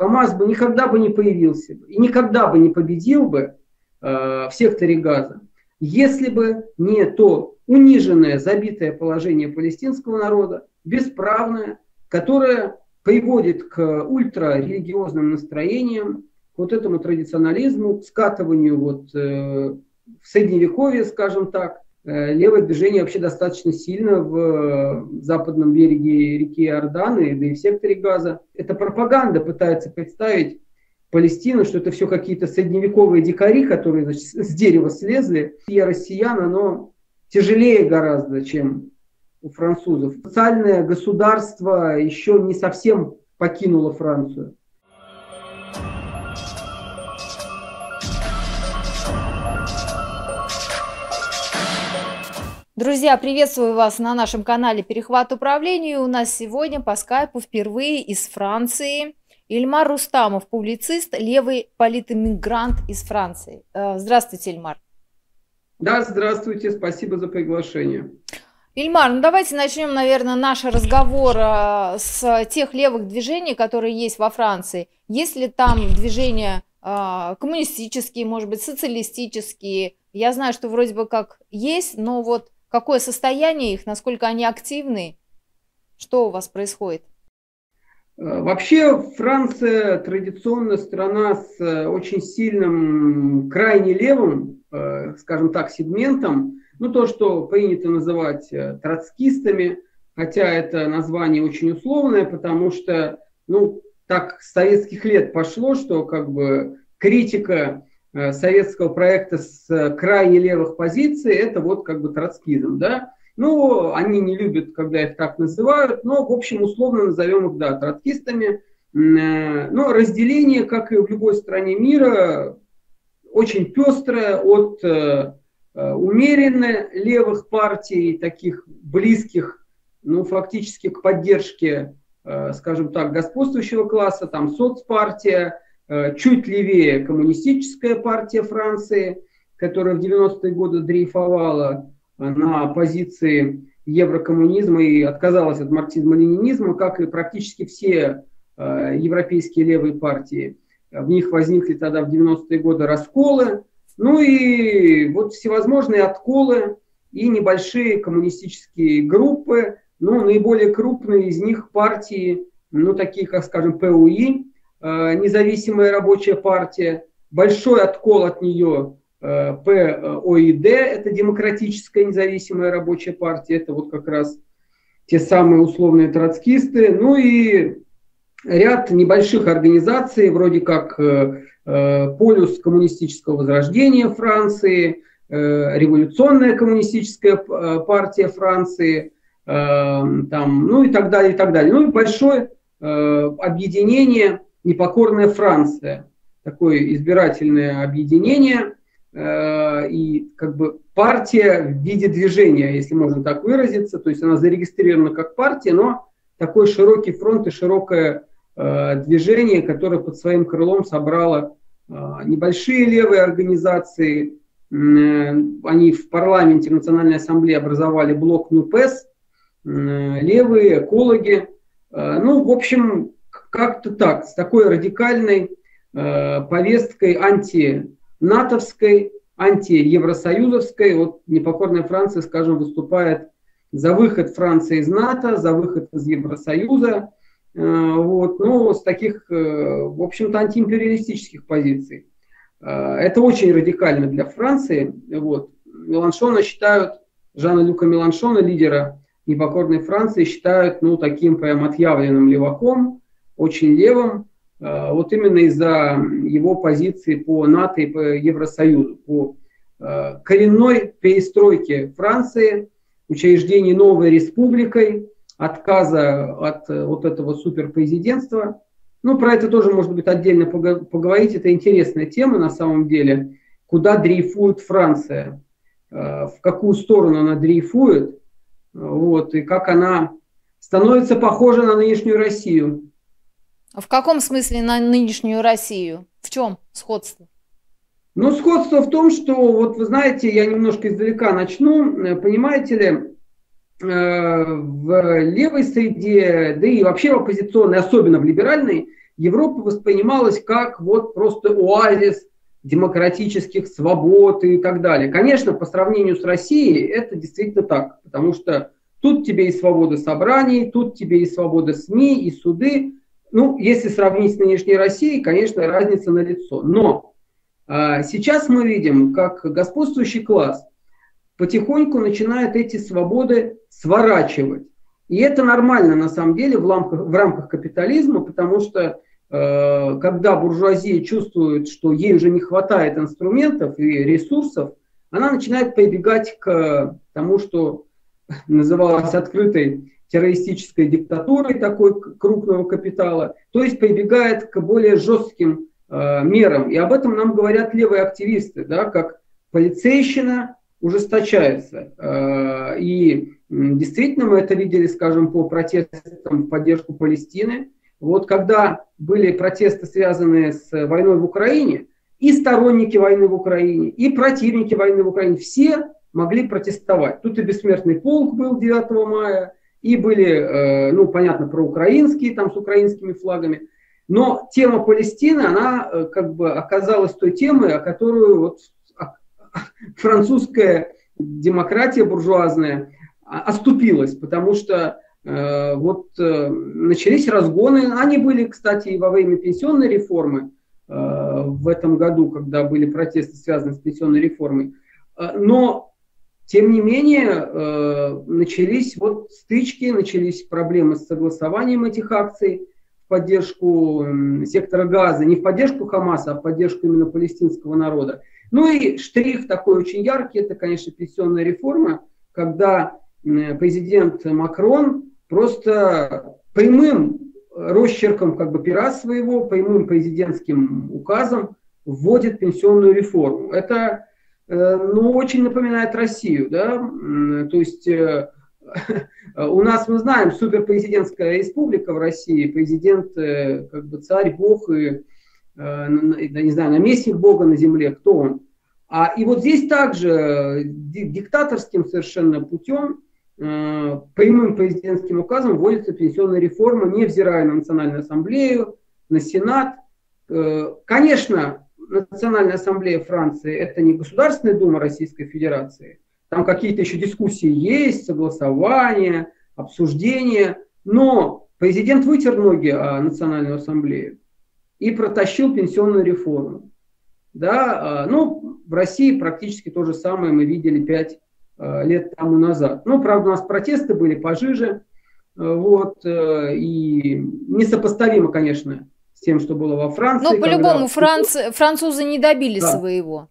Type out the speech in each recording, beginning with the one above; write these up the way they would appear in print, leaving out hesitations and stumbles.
ХАМАС бы никогда бы не появился и никогда бы не победил бы в секторе Газа, если бы не то униженное, забитое положение палестинского народа, бесправное, которое приводит к ультрарелигиозным настроениям, к вот этому традиционализму, к скатыванию вот, в Средневековье, скажем так. Левое движение вообще достаточно сильно в западном береге реки Иорданы, да и в секторе Газа. Эта пропаганда пытается представить Палестину, что это все какие-то средневековые дикари, которые, значит, с дерева слезли. И россиян, оно тяжелее гораздо, чем у французов. Социальное государство еще не совсем покинуло Францию. Друзья, приветствую вас на нашем канале «Перехват управления». У нас сегодня по скайпу впервые из Франции Эльмар Рустамов, публицист, левый политэмигрант из Франции. Здравствуйте, Эльмар. Да, здравствуйте, спасибо за приглашение. Эльмар, ну давайте начнем, наверное, наш разговор с тех левых движений, которые есть во Франции. Есть ли там движения коммунистические, может быть, социалистические? Я знаю, что вроде бы как есть, но вот какое состояние их, насколько они активны, что у вас происходит? Вообще Франция традиционно страна с очень сильным крайне левым, скажем так, сегментом. Ну, то, что принято называть троцкистами, хотя это название очень условное, потому что, ну, так с советских лет пошло, что как бы критика советского проекта с крайне левых позиций, это вот как бы троцкизм, да. Ну, они не любят, когда их так называют, но, в общем, условно назовем их, да, троцкистами. Но разделение, как и в любой стране мира, очень пестрое, от умеренно левых партий, таких близких, ну, фактически к поддержке, скажем так, господствующего класса, там, соцпартия, чуть левее коммунистическая партия Франции, которая в 90-е годы дрейфовала на позиции еврокоммунизма и отказалась от марксизма-ленинизма, как и практически все европейские левые партии. В них возникли тогда в 90-е годы расколы, ну и вот всевозможные отколы и небольшие коммунистические группы, но наиболее крупные из них партии, ну такие как, скажем, ПУИ, Независимая рабочая партия, большой откол от нее ПОИД, это Демократическая независимая рабочая партия, это вот как раз те самые условные троцкисты, ну и ряд небольших организаций, вроде как Полюс коммунистического возрождения Франции, Революционная коммунистическая партия Франции, там, ну и так далее, и так далее. Ну и большое объединение «Непокорная Франция», такое избирательное объединение и как бы партия в виде движения, если можно так выразиться, то есть она зарегистрирована как партия, но такой широкий фронт и широкое движение, которое под своим крылом собрало небольшие левые организации, они в парламенте, в Национальной ассамблее образовали блок НУПЭС, левые, экологи, ну, в общем, как-то так, с такой радикальной повесткой антинатовской, антиевросоюзовской. Вот непокорная Франция, скажем, выступает за выход Франции из НАТО, за выход из Евросоюза. Вот, ну, с таких, в общем-то, антиимпериалистических позиций. Это очень радикально для Франции. Вот. Меланшона считают, Жана-Люка Меланшона, лидера непокорной Франции, считают, ну, таким прям отъявленным леваком, очень левым, вот именно из-за его позиции по НАТО и по Евросоюзу, по коренной перестройке Франции, учреждении новой республикой, отказа от вот этого суперпрезидентства. Ну, про это тоже, может быть, отдельно поговорить, это интересная тема на самом деле, куда дрейфует Франция, в какую сторону она дрейфует, вот, и как она становится похожа на нынешнюю Россию. В каком смысле на нынешнюю Россию? В чем сходство? Ну, сходство в том, что, вот вы знаете, я немножко издалека начну, понимаете ли, в левой среде, да и вообще в оппозиционной, особенно в либеральной, Европа воспринималась как вот просто оазис демократических свобод и так далее. Конечно, по сравнению с Россией это действительно так, потому что тут тебе и свобода собраний, тут тебе и свобода СМИ, и суды. Ну, если сравнить с нынешней Россией, конечно, разница налицо. Но сейчас мы видим, как господствующий класс потихоньку начинает эти свободы сворачивать. И это нормально, на самом деле, в рамках капитализма, потому что когда буржуазия чувствует, что ей уже не хватает инструментов и ресурсов, она начинает прибегать к тому, что называлось открытой террористической диктатурой такой крупного капитала, то есть прибегает к более жестким мерам. И об этом нам говорят левые активисты, да, как полицейщина ужесточается. И действительно мы это видели, скажем, по протестам в поддержку Палестины. Вот когда были протесты, связанные с войной в Украине, и сторонники войны в Украине, и противники войны в Украине, все могли протестовать. Тут и бессмертный полк был 9 мая, и были, ну, понятно, проукраинские, там, с украинскими флагами. Но тема Палестины, она как бы оказалась той темой, о которой вот французская демократия буржуазная оступилась, потому что вот начались разгоны. Они были, кстати, и во время пенсионной реформы в этом году, когда были протесты, связанные с пенсионной реформой. Но, тем не менее, начались вот стычки, начались проблемы с согласованием этих акций в поддержку сектора Газа. Не в поддержку Хамаса, а в поддержку именно палестинского народа. Ну и штрих такой очень яркий, это, конечно, пенсионная реформа, когда президент Макрон просто прямым росчерком как бы пера своего, прямым президентским указом вводит пенсионную реформу. Это, ну, очень напоминает Россию, да, то есть у нас, мы знаем, суперпрезидентская республика в России, президент, как бы царь, бог и, не знаю, наместник бога на земле, кто он. И вот здесь также диктаторским совершенно путем, прямым президентским указом вводится пенсионная реформа, невзирая на Национальную Ассамблею, на Сенат. Конечно, Национальная Ассамблея Франции – это не Государственная Дума Российской Федерации. Там какие-то еще дискуссии есть, согласования, обсуждения. Но президент вытер ноги о Национальную Ассамблею и протащил пенсионную реформу. Да? Ну, в России практически то же самое мы видели 5 лет тому назад. Ну, правда, у нас протесты были пожиже, вот, и несопоставимо, конечно, с тем, что было во Франции. Но по-любому французы не добились своего.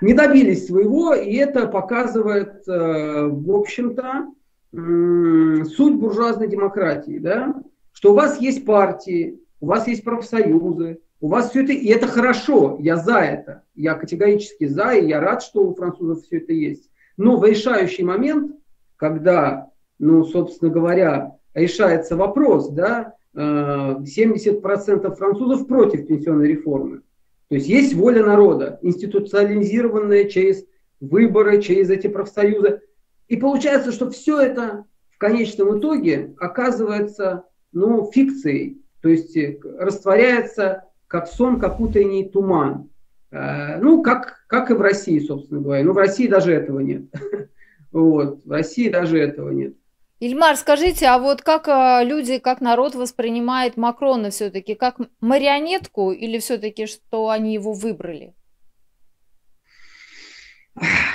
Не добились своего, и это показывает, в общем-то, суть буржуазной демократии, да? Что у вас есть партии, у вас есть профсоюзы, у вас все это, и это хорошо, я за это, я категорически за, и я рад, что у французов все это есть. Но в решающий момент, когда, ну, собственно говоря, решается вопрос, да, 70% французов против пенсионной реформы. То есть есть воля народа, институциализированная через выборы, через эти профсоюзы. И получается, что все это в конечном итоге оказывается, ну, фикцией. То есть растворяется как сон, как утренний туман. Ну, как и в России, собственно говоря. Но в России даже этого нет. Вот, в России даже этого нет. Эльмар, скажите, а вот как люди, как народ воспринимает Макрона все-таки? Как марионетку или все-таки, что они его выбрали?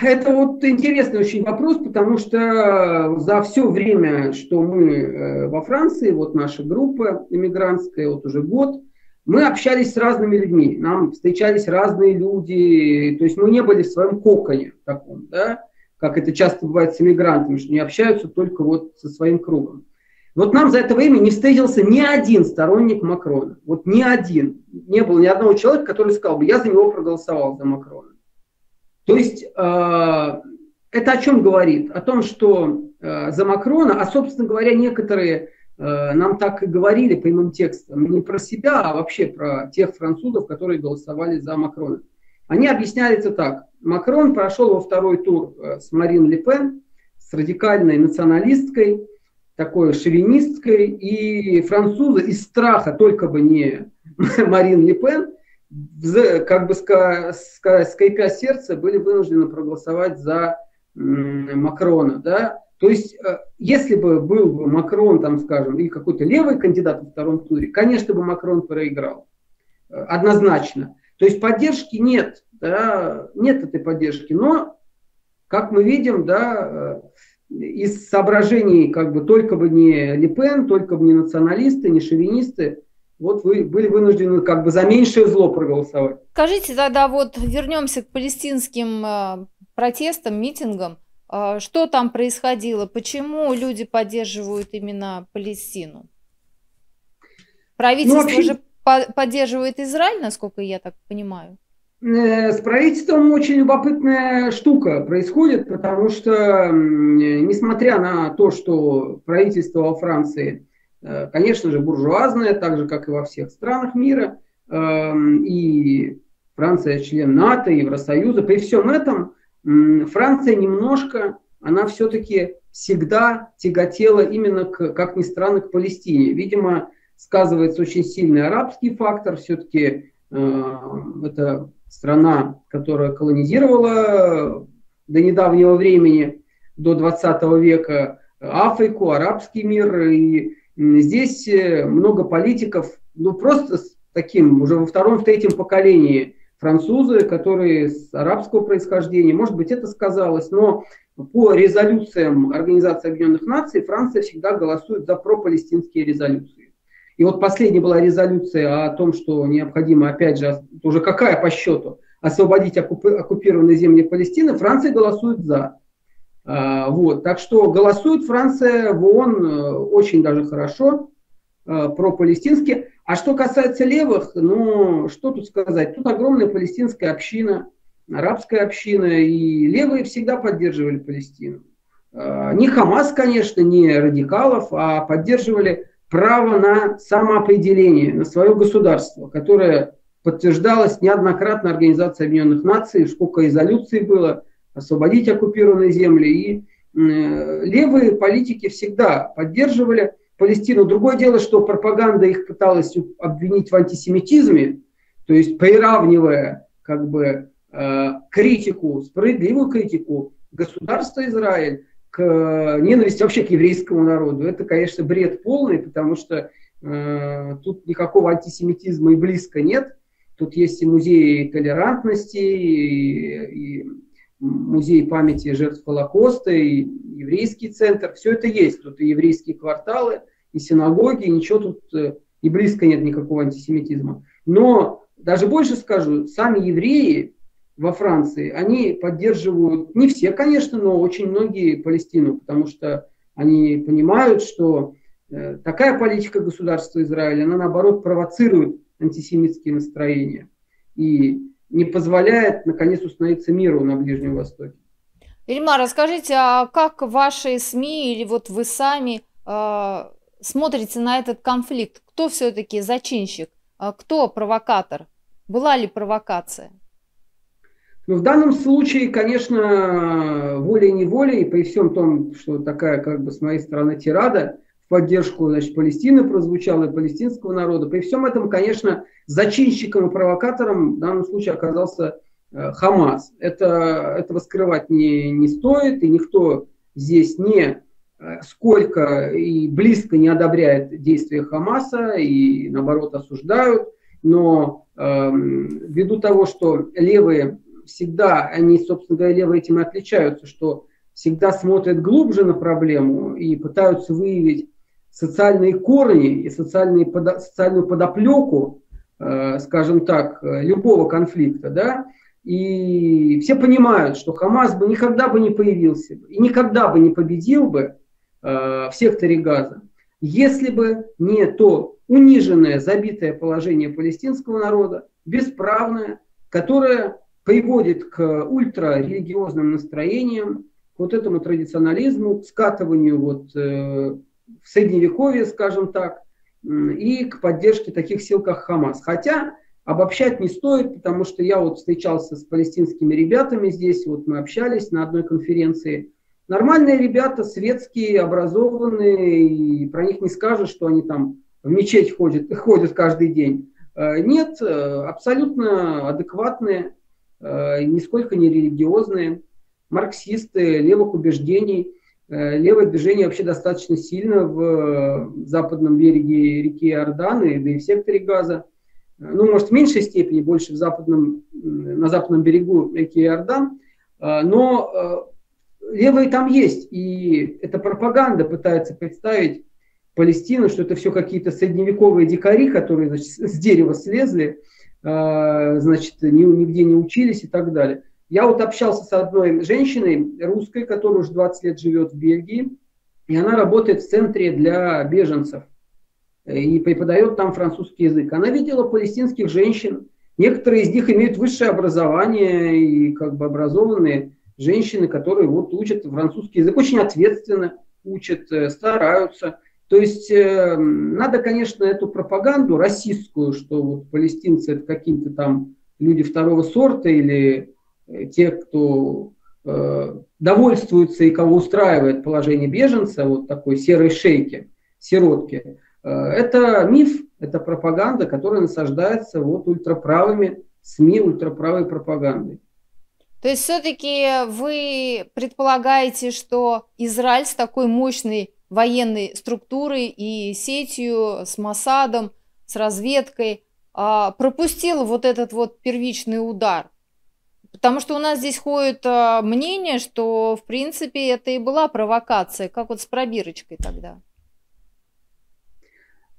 Это вот интересный очень вопрос, потому что за все время, что мы во Франции, вот наша группа эмигрантская, вот уже год, мы общались с разными людьми, нам встречались разные люди, то есть мы не были в своем коконе таком, да, как это часто бывает с эмигрантами, что они общаются только вот со своим кругом. Вот нам за это время не встретился ни один сторонник Макрона, вот ни один, не было ни одного человека, который сказал бы, я за него проголосовал, за Макрона. То есть это о чем говорит? О том, что за Макрона, а, собственно говоря, некоторые нам так и говорили прямым текстом, не про себя, а вообще про тех французов, которые голосовали за Макрона. Они объясняли это так. Макрон прошел во второй тур с Марин Ле Пен, с радикальной националисткой, такой шовинистской, и французы из страха, только бы не Марин Ле Пен, как бы с кайка сердца были вынуждены проголосовать за Макрона, да? То есть, если бы был бы Макрон, там, скажем, или какой-то левый кандидат во втором туре, конечно бы Макрон проиграл, однозначно. То есть поддержки нет, да? Нет этой поддержки, но, как мы видим, да, из соображений, как бы, только бы не Ле Пен, только бы не националисты, не шовинисты, вот вы были вынуждены как бы за меньшее зло проголосовать. Скажите тогда, вот вернемся к палестинским протестам, митингам. Что там происходило? Почему люди поддерживают именно Палестину? Правительство, ну, вообще, же поддерживает Израиль, насколько я так понимаю? С правительством очень любопытная штука происходит, потому что, несмотря на то, что правительство во Франции, конечно же, буржуазная, так же, как и во всех странах мира. И Франция член НАТО, Евросоюза. При всем этом Франция немножко, она все-таки всегда тяготела именно, как ни странно, к Палестине. Видимо, сказывается очень сильный арабский фактор. Все-таки это страна, которая колонизировала до недавнего времени, до 20 века, Африку, арабский мир. И здесь много политиков, ну просто с таким, уже во втором-третьем поколении французы, которые с арабского происхождения, может быть, это сказалось, но по резолюциям Организации Объединенных Наций Франция всегда голосует за пропалестинские резолюции. И вот последняя была резолюция о том, что необходимо, опять же, уже какая по счету, освободить оккупированные земли Палестины, Франция голосует за. Вот. Так что голосует Франция в ООН очень даже хорошо, пропалестински. А что касается левых, ну, что тут сказать? Тут огромная палестинская община, арабская община, и левые всегда поддерживали Палестину. Не Хамас, конечно, не радикалов, а поддерживали право на самоопределение, на свое государство, которое подтверждалось неоднократно Организацией Объединенных Наций, сколько резолюций было, освободить оккупированные земли. И левые политики всегда поддерживали Палестину. Другое дело, что пропаганда их пыталась обвинить в антисемитизме, то есть приравнивая как бы критику, справедливую критику государства Израиль к ненависти вообще к еврейскому народу. Это, конечно, бред полный, потому что тут никакого антисемитизма и близко нет. Тут есть и музеи толерантности, и музей памяти жертв Холокоста, и еврейский центр, все это есть. Тут и еврейские кварталы, и синагоги, ничего тут и близко нет никакого антисемитизма. Но даже больше скажу, сами евреи во Франции, они поддерживают, не все, конечно, но очень многие Палестину, потому что они понимают, что такая политика государства Израиля, она наоборот провоцирует антисемитские настроения и не позволяет, наконец, установиться миру на Ближнем Востоке. Эльмар, расскажите, а как ваши СМИ или вот вы сами смотрите на этот конфликт? Кто все-таки зачинщик? Кто провокатор? Была ли провокация? Ну, в данном случае, конечно, волей-неволей, при всем том, что такая, как бы, с моей стороны, тирада в поддержку, значит, Палестины прозвучала и палестинского народа, при всем этом, конечно, зачинщиком и провокатором в данном случае оказался Хамас. Этого скрывать не стоит, и никто здесь не сколько и близко не одобряет действия Хамаса, и наоборот осуждают, но ввиду того, что левые всегда, они, собственно говоря, левые этим и отличаются, что всегда смотрят глубже на проблему и пытаются выявить социальные корни и социальную подоплеку, скажем так, любого конфликта, да, и все понимают, что Хамас бы никогда бы не появился и никогда бы не победил бы в секторе Газа, если бы не то униженное, забитое положение палестинского народа, бесправное, которое приводит к ультрарелигиозным настроениям, к вот этому традиционализму, к скатыванию вот в Средневековье, скажем так, и к поддержке таких сил, как Хамас. Хотя обобщать не стоит, потому что я вот встречался с палестинскими ребятами здесь, вот мы общались на одной конференции, Нормальные ребята, светские, образованные, и про них не скажешь, что они там в мечеть ходят каждый день. Нет, абсолютно адекватные, нисколько не религиозные, марксисты, левых убеждений. Левое движение вообще достаточно сильно в западном береге реки Иорданы, да и в секторе Газа. Ну, может, в меньшей степени, больше в западном, на западном берегу реки Иордан. Но левые там есть, и эта пропаганда пытается представить Палестину, что это все какие-то средневековые дикари, которые, значит, с дерева слезли, значит, нигде не учились и так далее. Я вот общался с одной женщиной, русской, которая уже 20 лет живет в Бельгии, и она работает в центре для беженцев и преподает там французский язык. Она видела палестинских женщин, некоторые из них имеют высшее образование и как бы образованные женщины, которые вот учат французский язык, очень ответственно учат, стараются. То есть надо, конечно, эту пропаганду российскую, что вот палестинцы это какие-то там люди второго сорта или те, кто довольствуется и кого устраивает положение беженца, вот такой серой шейки, сиротки, это миф, это пропаганда, которая насаждается вот ультраправыми СМИ, ультраправой пропагандой. То есть все-таки вы предполагаете, что Израиль с такой мощной военной структурой и сетью, с Моссадом, с разведкой пропустил вот этот вот первичный удар? Потому что у нас здесь ходит мнение, что, в принципе, это и была провокация. Как вот с пробирочкой тогда?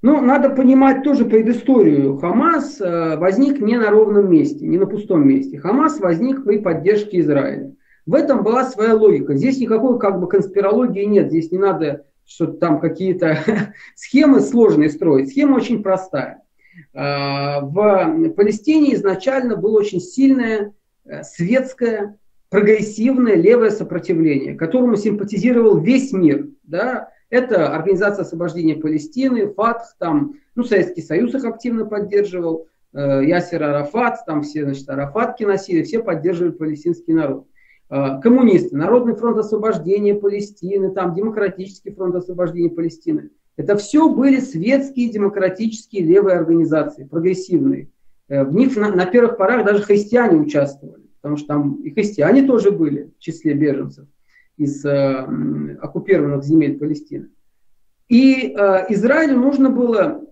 Ну, надо понимать тоже предысторию. Хамас возник не на ровном месте, не на пустом месте. Хамас возник при поддержке Израиля. В этом была своя логика. Здесь никакой как бы конспирологии нет. Здесь не надо что-то там какие-то схемы сложные строить. Схема очень простая. В Палестине изначально было очень сильное светское, прогрессивное левое сопротивление, которому симпатизировал весь мир. Да? Это Организация освобождения Палестины, ФАТХ, там, ну, Советский Союз их активно поддерживал, Ясер Арафат, там все, значит, арафатки носили, все поддерживали палестинский народ. Коммунисты, Народный фронт освобождения Палестины, там, Демократический фронт освобождения Палестины. Это все были светские, демократические, левые организации, прогрессивные. В них на первых порах даже христиане участвовали, потому что там и христиане тоже были в числе беженцев из оккупированных земель Палестины. И Израилю нужно было,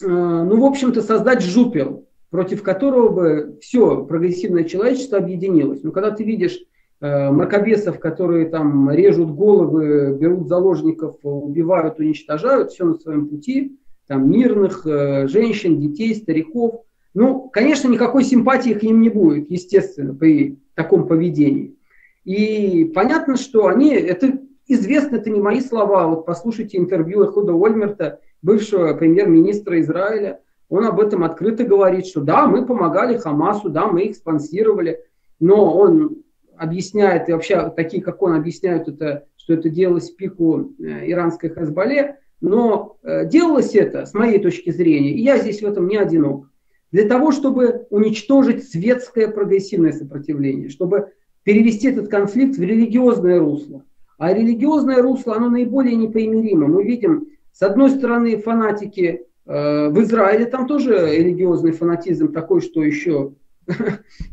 ну, в общем-то, создать жупел, против которого бы все прогрессивное человечество объединилось. Но когда ты видишь мракобесов, которые там режут головы, берут заложников, убивают, уничтожают, все на своем пути, там мирных женщин, детей, стариков, ну, конечно, никакой симпатии к ним не будет, естественно, при таком поведении. И понятно, что они, это известно, это не мои слова, вот послушайте интервью Эхуда Ольмерта, бывшего премьер-министра Израиля, он об этом открыто говорит, что да, мы помогали Хамасу, да, мы их спонсировали, но он объясняет, и вообще такие, как он, объясняют это, что это делалось в пику иранской Хезболле, но делалось это, с моей точки зрения, и я здесь в этом не одинок. Для того, чтобы уничтожить светское прогрессивное сопротивление, чтобы перевести этот конфликт в религиозное русло. А религиозное русло, оно наиболее непримиримо. Мы видим, с одной стороны, фанатики в Израиле, там тоже религиозный фанатизм такой, что еще,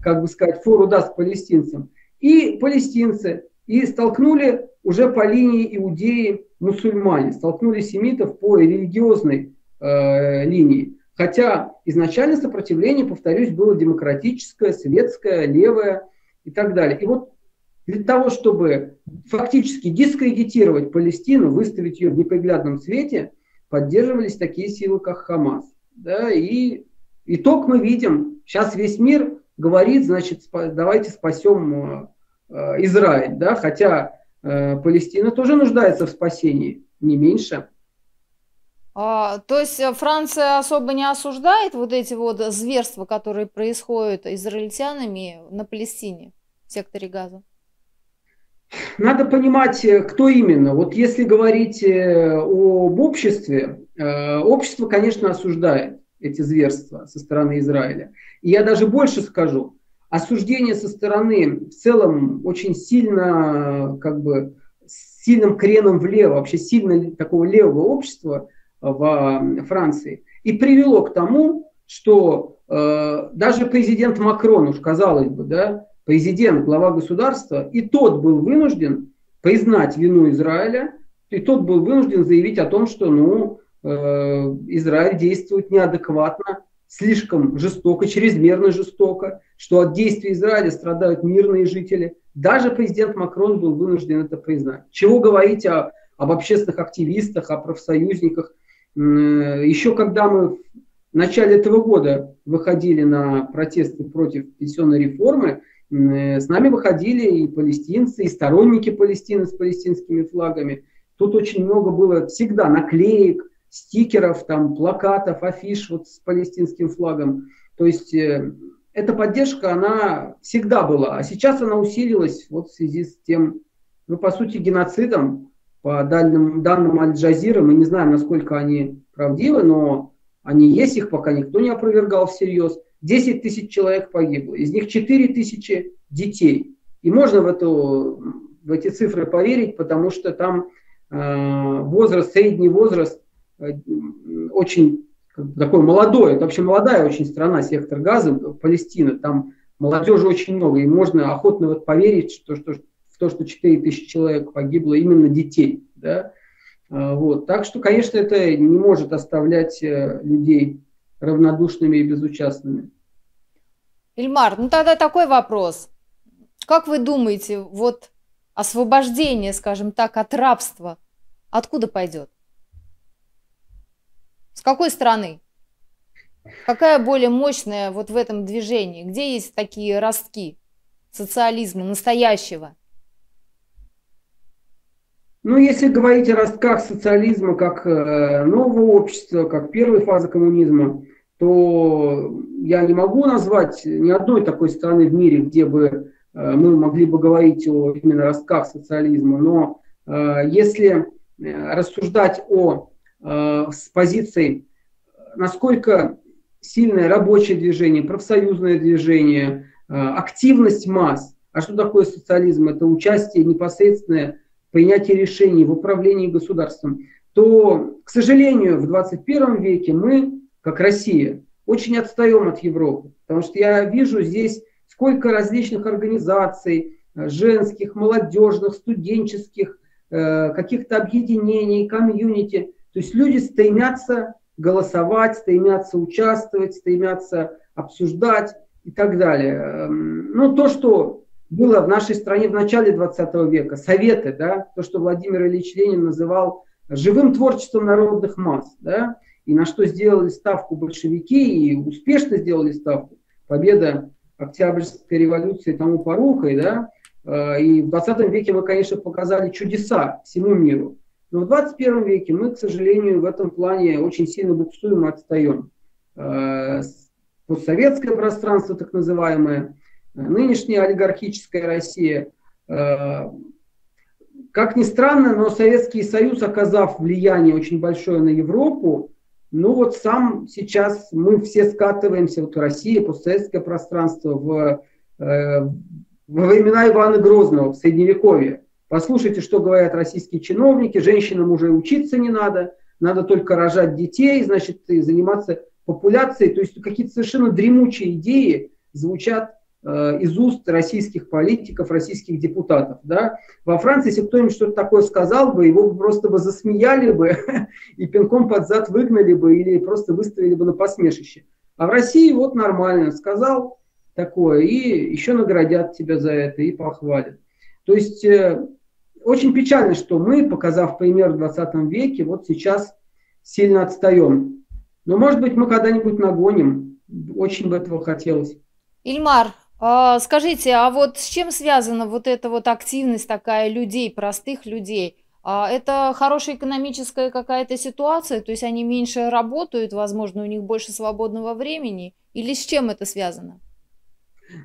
как бы сказать, фору даст палестинцам. И палестинцы, и столкнули уже по линии иудеи мусульмане, столкнули семитов по религиозной линии. Хотя изначально сопротивление, повторюсь, было демократическое, светское, левое и так далее. И вот для того, чтобы фактически дискредитировать Палестину, выставить ее в неприглядном свете, поддерживались такие силы, как Хамас. Да, и итог мы видим. Сейчас весь мир говорит, значит, давайте спасем Израиль. Да, хотя Палестина тоже нуждается в спасении, не меньше. То есть Франция особо не осуждает вот эти вот зверства, которые происходят израильтянами на Палестине, в секторе Газа? Надо понимать, кто именно. Вот если говорить об обществе, общество, конечно, осуждает эти зверства со стороны Израиля. И я даже больше скажу, осуждение со стороны в целом очень сильно, как бы, сильным креном влево, вообще сильно такого левого общества во Франции, и привело к тому, что даже президент Макрон, уж казалось бы, да, президент, глава государства, и тот был вынужден признать вину Израиля, и тот был вынужден заявить о том, что Израиль действует неадекватно, слишком жестоко, чрезмерно жестоко, что от действий Израиля страдают мирные жители. Даже президент Макрон был вынужден это признать. Чего говорить об общественных активистах, о профсоюзниках. Еще когда мы в начале этого года выходили на протесты против пенсионной реформы, с нами выходили и палестинцы, и сторонники Палестины с палестинскими флагами. Тут очень много было всегда наклеек, стикеров, там, плакатов, афиш вот с палестинским флагом. То есть эта поддержка, она всегда была, а сейчас она усилилась вот в связи с тем, по сути, геноцидом. По данным Аль-Джазира, мы не знаем, насколько они правдивы, но они есть, их пока никто не опровергал всерьез. 10 тысяч человек погибло, из них 4 тысячи детей. И можно в эти цифры поверить, потому что там средний возраст очень такой молодой, это вообще молодая очень страна, сектор газа, Палестина, там молодежи очень много, и можно охотно вот поверить в то, что 4 тысячи человек погибло, именно детей. Да? Вот. Так что, конечно, это не может оставлять людей равнодушными и безучастными. Эльмар, тогда такой вопрос. Как вы думаете, освобождение, скажем так, от рабства, откуда пойдет? С какой страны? Какая более мощная в этом движении? Где есть такие ростки социализма настоящего? Если говорить о ростках социализма как нового общества, как первой фазы коммунизма, то я не могу назвать ни одной такой страны в мире, где бы мы могли бы говорить о именно ростках социализма. Но если рассуждать с позиции, насколько сильное рабочее движение, профсоюзное движение, активность масс. А что такое социализм? Это участие непосредственное, принятие решений в управлении государством. То, к сожалению, в 21 веке мы, как Россия, очень отстаем от Европы. Потому что я вижу здесь сколько различных организаций, женских, молодежных, студенческих, каких-то объединений, комьюнити. То есть люди стремятся голосовать, стремятся участвовать, стремятся обсуждать и так далее. То, что было в нашей стране в начале 20 века, советы, да, то, что Владимир Ильич Ленин называл живым творчеством народных масс, да, и на что сделали ставку большевики, и успешно сделали ставку, победа Октябрьской революции тому порукой, да, и в 20 веке мы, конечно, показали чудеса всему миру. Но в 21 веке мы, к сожалению, в этом плане очень сильно буксуем и отстаем. Постсоветское пространство, так называемое, нынешняя олигархическая Россия. Как ни странно, но Советский Союз, оказав влияние очень большое на Европу, сам сейчас мы все скатываемся, Россия, постсоветское пространство, во времена Ивана Грозного, в Средневековье. Послушайте, что говорят российские чиновники, женщинам уже учиться не надо, надо только рожать детей, значит, и заниматься популяцией. То есть какие-то совершенно дремучие идеи звучат из уст российских политиков, российских депутатов. Да? Во Франции, если кто-нибудь что-то такое сказал бы, его просто бы засмеяли бы и пинком под зад выгнали бы или просто выставили бы на посмешище. А в России нормально сказал такое, и еще наградят тебя за это и похвалят. То есть... Очень печально, что мы, показав пример в 20 веке, сейчас сильно отстаем. Но, может быть, мы когда-нибудь нагоним. Очень бы этого хотелось. Эльмар, скажите, а с чем связана эта активность такая людей, простых людей? Это хорошая экономическая какая-то ситуация? То есть они меньше работают, возможно, у них больше свободного времени? Или с чем это связано?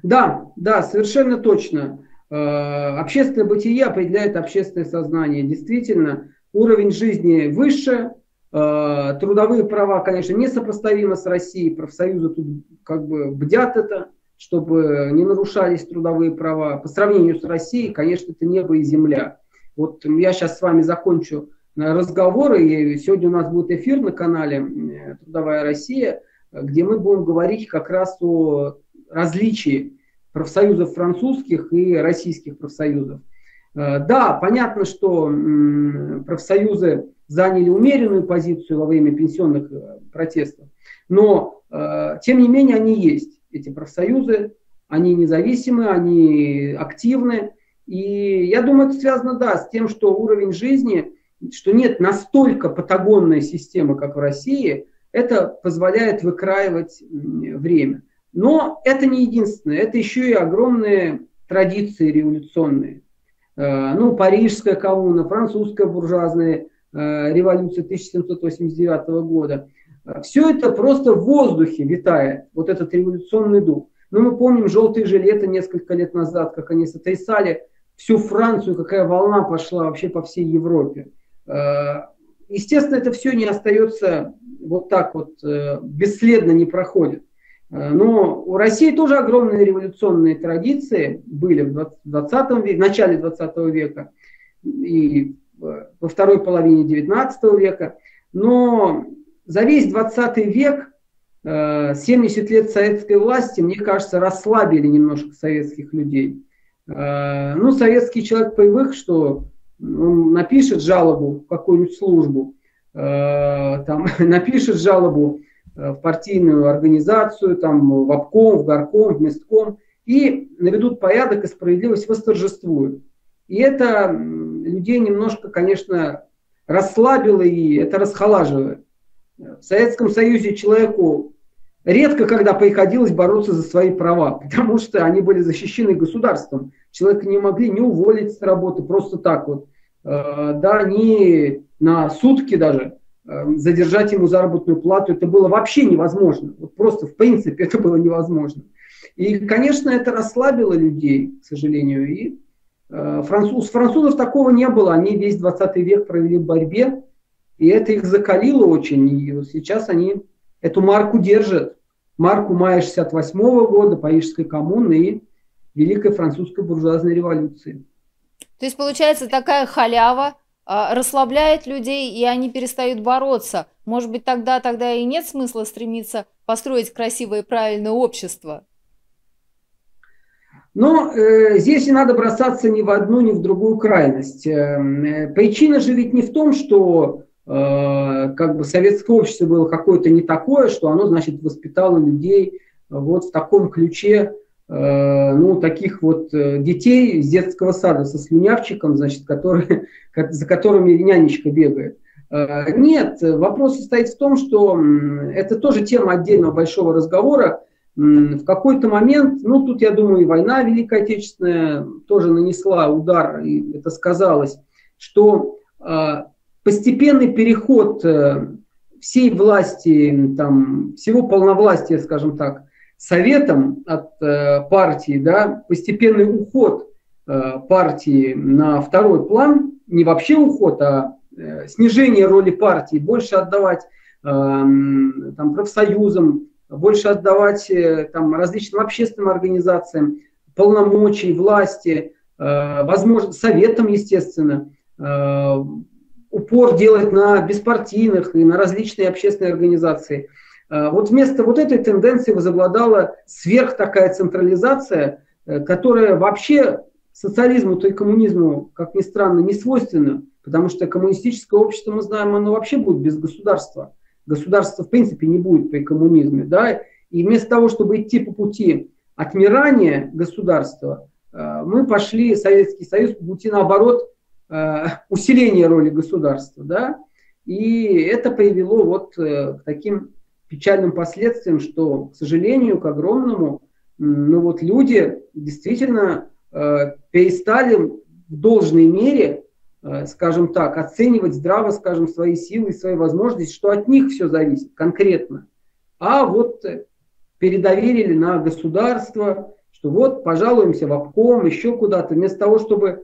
Да, совершенно точно. Общественное бытие определяет общественное сознание. Действительно, уровень жизни выше, трудовые права, конечно, несопоставимы с Россией, профсоюзы тут бдят это, чтобы не нарушались трудовые права. По сравнению с Россией, конечно, это небо и земля. Вот я сейчас с вами закончу разговоры, и сегодня у нас будет эфир на канале «Трудовая Россия», где мы будем говорить как раз о различии профсоюзов французских и российских профсоюзов. Да, понятно, что профсоюзы заняли умеренную позицию во время пенсионных протестов, но, тем не менее, они есть, эти профсоюзы, они независимы, они активны, и я думаю, это связано, да, с тем, что уровень жизни, что нет настолько патагонной системы, как в России, это позволяет выкраивать время. Но это не единственное, это еще и огромные традиции революционные. Ну, Парижская коммуна, французская буржуазная революция 1789 года. Все это просто в воздухе витает, вот этот революционный дух. Но мы помним желтые жилеты несколько лет назад, как они сотрясали всю Францию, какая волна пошла вообще по всей Европе. Естественно, это все не остается вот так вот, бесследно не проходит. Но у России тоже огромные революционные традиции были в начале 20 века и во второй половине 19 века. Но за весь 20 век, 70 лет советской власти, мне кажется, расслабили немножко советских людей. Ну, советский человек привык, что он напишет жалобу в какую-нибудь службу, там, напишет жалобу в партийную организацию, там, в обком, в горком, в местком, и наведут порядок и справедливость восторжествуют. И это людей немножко, конечно, расслабило, и это расхолаживает. В Советском Союзе человеку редко когда приходилось бороться за свои права, потому что они были защищены государством. Человека не могли не уволить с работы просто так вот, да, не на сутки даже, задержать ему заработную плату, это было вообще невозможно. Вот просто, в принципе, это было невозможно. И, конечно, это расслабило людей, к сожалению. И французов такого не было. Они весь 20 век провели в борьбе, и это их закалило очень. И вот сейчас они эту марку держат. Марку мая 68-го года, Парижской коммуны и Великой французской буржуазной революции. То есть, получается, такая халява расслабляет людей, и они перестают бороться. Может быть, тогда и нет смысла стремиться построить красивое и правильное общество? Но здесь не надо бросаться ни в одну, ни в другую крайность. Причина же ведь не в том, что как бы советское общество было какое-то не такое, что оно, значит, воспитало людей вот в таком ключе, ну, таких вот детей из детского сада со слюнявчиком, значит, за которыми нянечка бегает. Нет, вопрос состоит в том, что это тоже тема отдельного большого разговора. В какой-то момент, ну, тут, я думаю, и война Великая Отечественная тоже нанесла удар, и это сказалось, что постепенный переход всей власти, там, всего полновластия, скажем так, советом от партии, да, постепенный уход партии на второй план, не вообще уход, а снижение роли партии, больше отдавать там, профсоюзам, больше отдавать там, различным общественным организациям, полномочий, власти, возможно, советам, естественно, упор делать на беспартийных и на различные общественные организации. Вот вместо вот этой тенденции возобладала сверх такая централизация, которая вообще социализму, то и коммунизму, как ни странно, не свойственна, потому что коммунистическое общество, мы знаем, оно вообще будет без государства. Государства в принципе не будет при коммунизме. Да? И вместо того, чтобы идти по пути отмирания государства, мы пошли, Советский Союз, по пути наоборот усиления роли государства. Да? И это привело вот к таким печальным последствием, что, к сожалению, к огромному, ну вот люди действительно перестали в должной мере, скажем так, оценивать здраво, скажем, свои силы и свои возможности, что от них все зависит конкретно. А вот передоверили на государство, что вот пожалуемся в обком, еще куда-то, вместо того, чтобы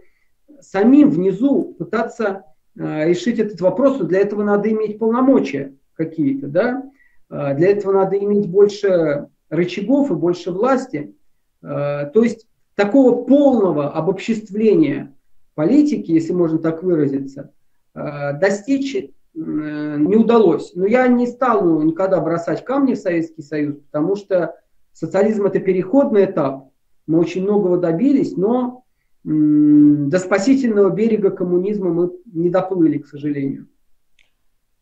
самим внизу пытаться решить этот вопрос, для этого надо иметь полномочия какие-то, да? Для этого надо иметь больше рычагов и больше власти. То есть такого полного обобществления политики, если можно так выразиться, достичь не удалось. Но я не стану никогда бросать камни в Советский Союз, потому что социализм – это переходный этап. Мы очень многого добились, но до спасительного берега коммунизма мы не доплыли, к сожалению.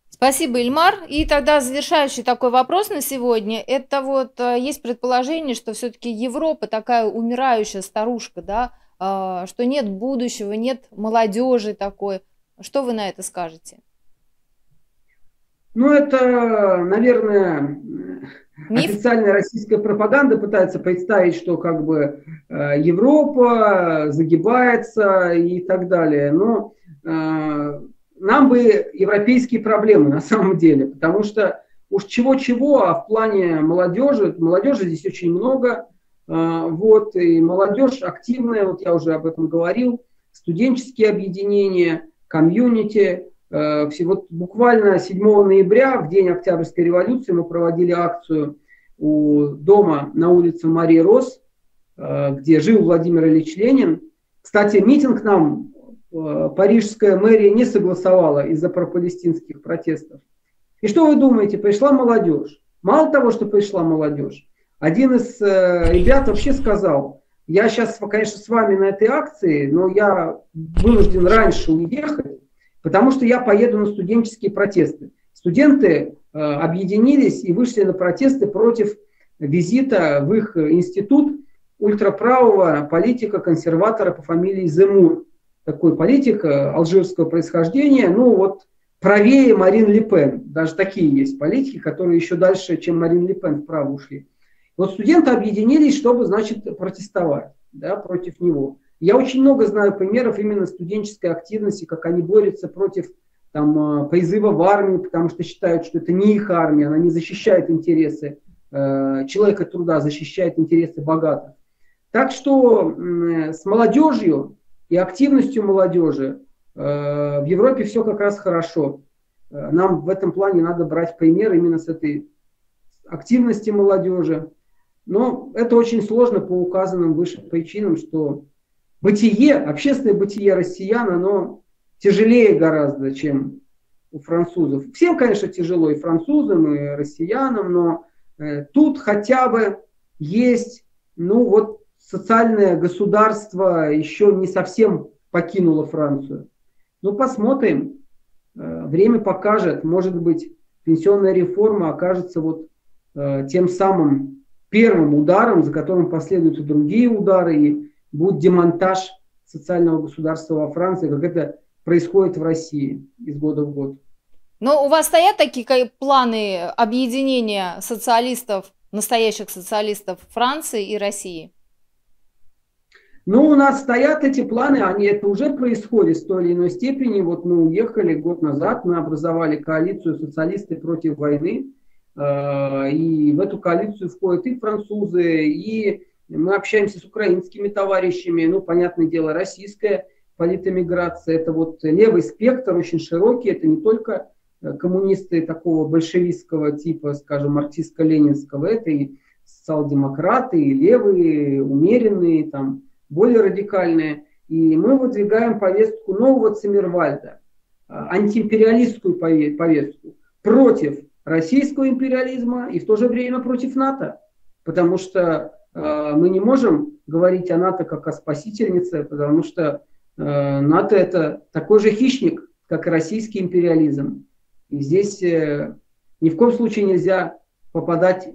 Спасибо, Эльмар. И тогда завершающий такой вопрос на сегодня. Это вот есть предположение, что все-таки Европа такая умирающая старушка, да, что нет будущего, нет молодежи такой. Что вы на это скажете? Ну, это, наверное, миф? Официальная российская пропаганда пытается представить, что как бы Европа загибается и так далее. Но нам бы европейские проблемы на самом деле, потому что уж чего-чего, а в плане молодежи, молодежи здесь очень много, вот, и молодежь активная, вот я уже об этом говорил, студенческие объединения, комьюнити. Вот буквально 7 ноября, в день Октябрьской революции, мы проводили акцию у дома на улице Марии Рос, где жил Владимир Ильич Ленин. Кстати, митинг нам парижская мэрия не согласовала из-за пропалестинских протестов. И что вы думаете, пришла молодежь? Мало того, что пришла молодежь, один из ребят вообще сказал: я сейчас, конечно, с вами на этой акции, но я вынужден раньше уехать, потому что я поеду на студенческие протесты. Студенты объединились и вышли на протесты против визита в их институт ультраправого политика-консерватора по фамилии Земур. Такой политик алжирского происхождения, ну вот правее Марин Ле Пен. Даже такие есть политики, которые еще дальше, чем Марин Ле Пен, вправо ушли. Вот студенты объединились, чтобы, значит, протестовать, да, против него. Я очень много знаю примеров именно студенческой активности, как они борются против там, призыва в армию, потому что считают, что это не их армия, она не защищает интересы человека труда, защищает интересы богатых. Так что с молодежью и активностью молодежи в Европе все как раз хорошо. Нам в этом плане надо брать пример именно с этой активности молодежи. Но это очень сложно по указанным выше причинам, что бытие, общественное бытие россиян, оно тяжелее гораздо, чем у французов. Всем, конечно, тяжело, и французам, и россиянам, но тут хотя бы есть, ну вот, социальное государство еще не совсем покинуло Францию. Ну, посмотрим, время покажет. Может быть, пенсионная реформа окажется вот тем самым первым ударом, за которым последуют и другие удары, и будет демонтаж социального государства во Франции, как это происходит в России из года в год. Но у вас стоят такие планы объединения социалистов, настоящих социалистов Франции и России? Ну, у нас стоят эти планы, они, это уже происходит в той или иной степени. Вот мы уехали год назад, мы образовали коалицию «Социалисты против войны». И в эту коалицию входят и французы, и мы общаемся с украинскими товарищами. Ну, понятное дело, российская политэмиграция. Это вот левый спектр, очень широкий. Это не только коммунисты такого большевистского типа, скажем, марксистско-ленинского. Это и социал-демократы, и левые, умеренные, там, более радикальные, и мы выдвигаем повестку нового Циммервальда, антиимпериалистскую повестку, против российского империализма и в то же время против НАТО, потому что мы не можем говорить о НАТО как о спасительнице, потому что НАТО это такой же хищник, как и российский империализм. И здесь ни в коем случае нельзя попадать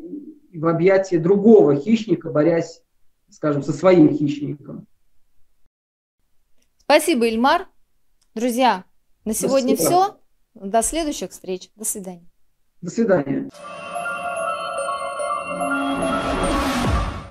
в объятия другого хищника, борясь, скажем, со своим хищником. Спасибо, Эльмар. Друзья, на сегодня все. До следующих встреч. До свидания. До свидания.